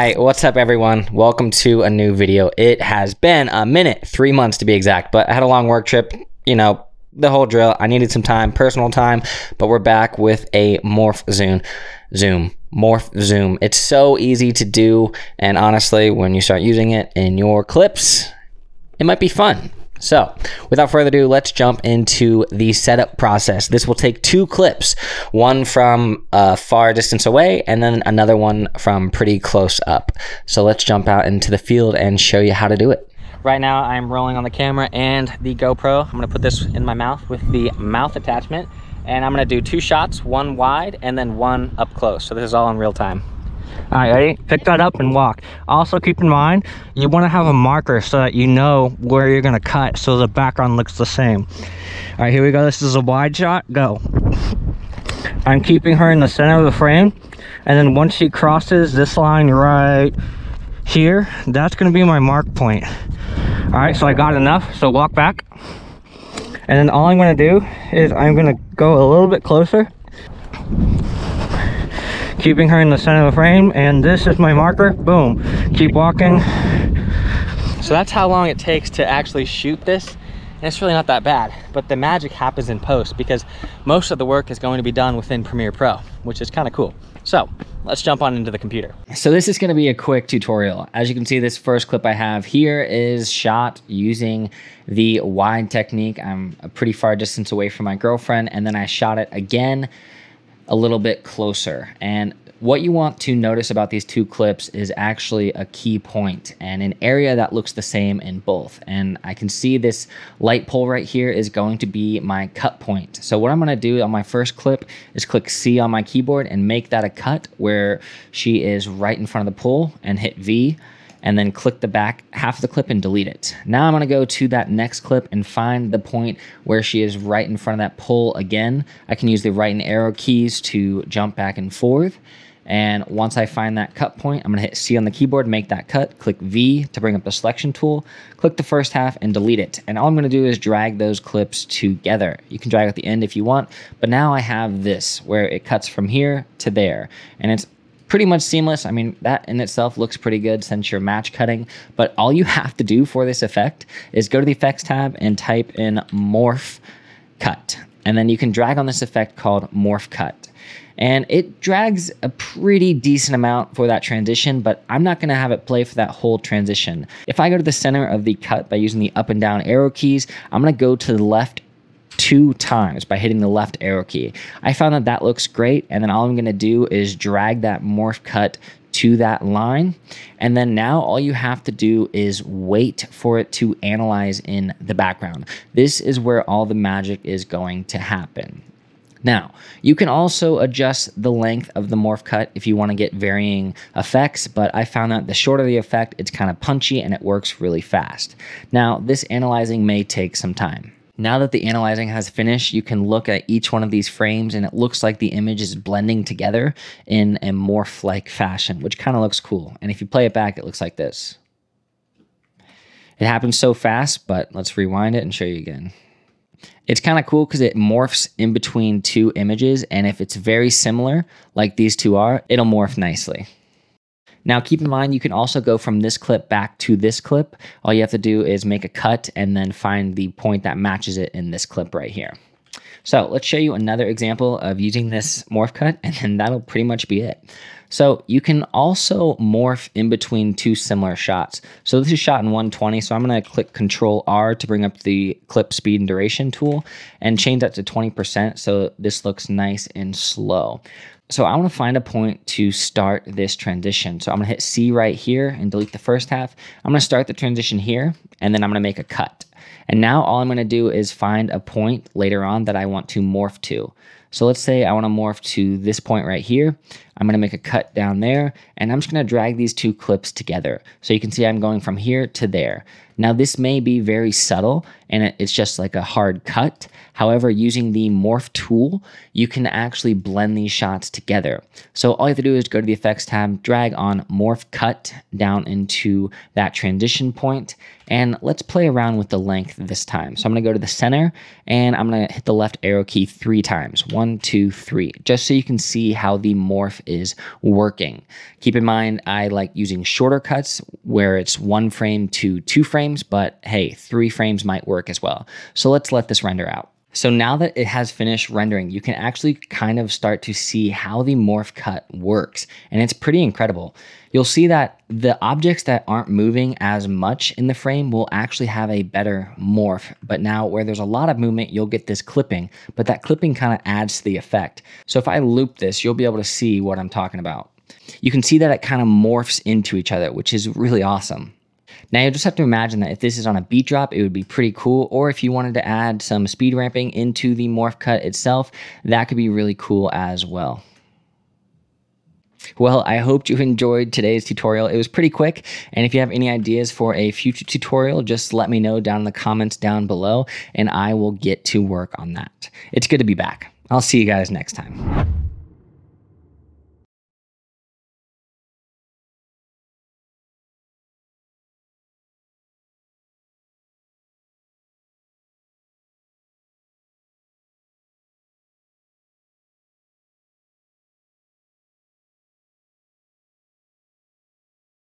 Hi, what's up everyone? Welcome to a new video. It has been a minute, 3 months to be exact, but I had a long work trip, you know, the whole drill. I needed some time, personal time, but we're back with a Morph Zoom. It's so easy to do, and honestly, when you start using it in your clips, it might be fun. So without further ado, let's jump into the setup process. This will take two clips, one from a far distance away and then another one from pretty close up. So let's jump out into the field and show you how to do it. Right now I'm rolling on the camera and the GoPro. I'm gonna put this in my mouth with the mouth attachment, and I'm gonna do two shots, one wide and then one up close. So this is all in real time. All right, ready? Pick that up and walk. Also keep in mind, you want to have a marker so that you know where you're going to cut so the background looks the same. All right, here we go. This is a wide shot. Go. I'm keeping her in the center of the frame. And then once she crosses this line right here, that's going to be my mark point. All right, so I got enough. So walk back. And then all I'm going to do is I'm going to go a little bit closer, keeping her in the center of the frame, and this is my marker. Boom. Keep walking. So that's how long it takes to actually shoot this, and it's really not that bad, but the magic happens in post because most of the work is going to be done within Premiere Pro, which is kind of cool. So let's jump on into the computer. So this is going to be a quick tutorial. As you can see, this first clip I have here is shot using the wide technique. I'm a pretty far distance away from my girlfriend, and then I shot it again a little bit closer. And what you want to notice about these two clips is actually a key point and an area that looks the same in both. And I can see this light pole right here is going to be my cut point. So what I'm gonna do on my first clip is click C on my keyboard and make that a cut where she is right in front of the pole, and hit V, and then click the back half of the clip and delete it. Now I'm gonna go to that next clip and find the point where she is right in front of that pole again. I can use the right and arrow keys to jump back and forth. And once I find that cut point, I'm gonna hit C on the keyboard, make that cut, click V to bring up the selection tool, click the first half and delete it. And all I'm gonna do is drag those clips together. You can drag at the end if you want, but now I have this where it cuts from here to there. And it's pretty much seamless. I mean, that in itself looks pretty good since you're match cutting, but all you have to do for this effect is go to the effects tab and type in Morph Cut. And then you can drag on this effect called Morph Cut. And it drags a pretty decent amount for that transition, but I'm not gonna have it play for that whole transition. If I go to the center of the cut by using the up and down arrow keys, I'm gonna go to the left two times by hitting the left arrow key. I found that that looks great, and then all I'm gonna do is drag that morph cut to that line, and then now all you have to do is wait for it to analyze in the background. This is where all the magic is going to happen. Now, you can also adjust the length of the morph cut if you want to get varying effects, but I found that the shorter the effect, it's kind of punchy and it works really fast. Now, this analyzing may take some time. Now that the analyzing has finished, you can look at each one of these frames and it looks like the image is blending together in a morph-like fashion, which kind of looks cool. And if you play it back, it looks like this. It happens so fast, but let's rewind it and show you again. It's kind of cool because it morphs in between two images, and if it's very similar, like these two are, it'll morph nicely. Now keep in mind, you can also go from this clip back to this clip. All you have to do is make a cut and then find the point that matches it in this clip right here. So let's show you another example of using this morph cut, and then that'll pretty much be it. So you can also morph in between two similar shots. So this is shot in 120, so I'm gonna click Control R to bring up the clip speed and duration tool and change that to 20% so this looks nice and slow. So I wanna find a point to start this transition. So I'm gonna hit C right here and delete the first half. I'm gonna start the transition here, and then I'm gonna make a cut. And now all I'm gonna do is find a point later on that I want to morph to. So let's say I wanna morph to this point right here. I'm gonna make a cut down there, and I'm just gonna drag these two clips together. So you can see I'm going from here to there. Now this may be very subtle and it's just like a hard cut. However, using the morph tool, you can actually blend these shots together. So all you have to do is go to the effects tab, drag on morph cut down into that transition point, and let's play around with the length this time. So I'm gonna go to the center and I'm gonna hit the left arrow key 3 times, 1, 2, 3, just so you can see how the morph is working. Keep in mind, I like using shorter cuts where it's 1 frame to 2 frames, but hey, 3 frames might work as well. So let's let this render out. So now that it has finished rendering, you can actually kind of start to see how the Morph Cut works, and it's pretty incredible. You'll see that the objects that aren't moving as much in the frame will actually have a better morph, but now where there's a lot of movement, you'll get this clipping, but that clipping kind of adds to the effect. So if I loop this, you'll be able to see what I'm talking about. You can see that it kind of morphs into each other, which is really awesome. Now you just have to imagine that if this is on a beat drop, it would be pretty cool. Or if you wanted to add some speed ramping into the Morph Cut itself, that could be really cool as well. Well, I hope you enjoyed today's tutorial. It was pretty quick. And if you have any ideas for a future tutorial, just let me know down in the comments down below and I will get to work on that. It's good to be back. I'll see you guys next time.